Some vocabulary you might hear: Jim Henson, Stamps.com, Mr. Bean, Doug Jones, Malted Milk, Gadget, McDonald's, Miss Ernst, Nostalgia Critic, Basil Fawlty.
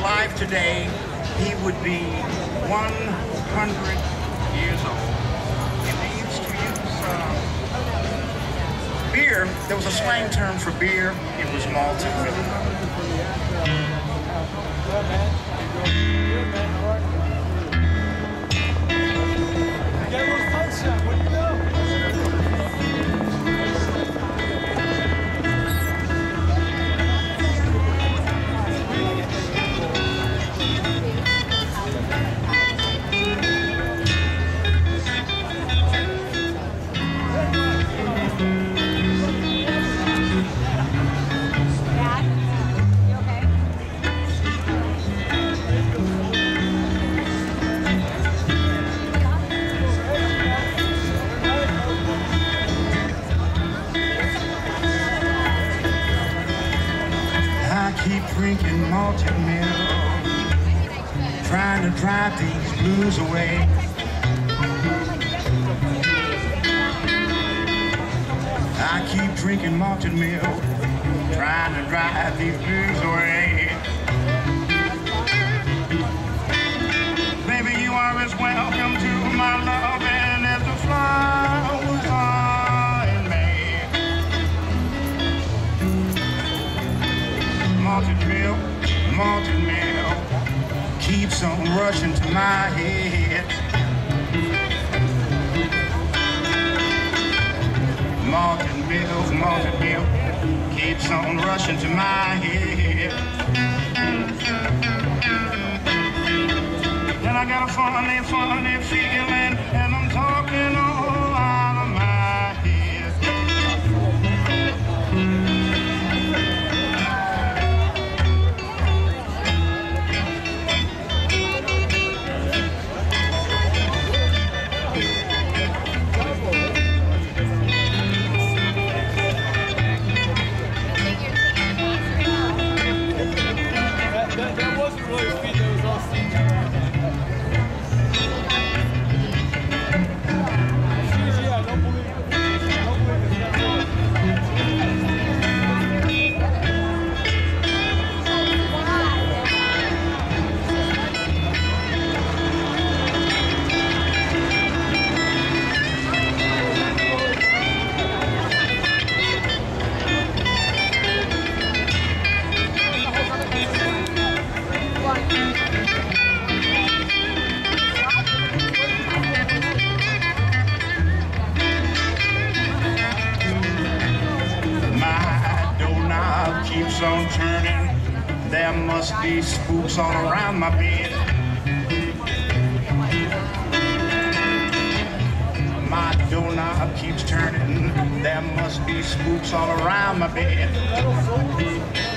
alive today, he would be 100 years old. And they used to use beer. There was a slang term for beer. It was malted milk. Drinking malted milk, trying to drive these blues away. I keep drinking malted milk, trying to drive these blues away. Baby, you are as welcome to my love and as the flowers are in May. Malted milk, malted milk keeps on rushing to my head. Malted milk keeps on rushing to my head. And I got a funny, funny feeling, and I'm talking all out of my head. Keeps on turning, there must be spooks all around my bed. My doorknob keeps turning, there must be spooks all around my bed.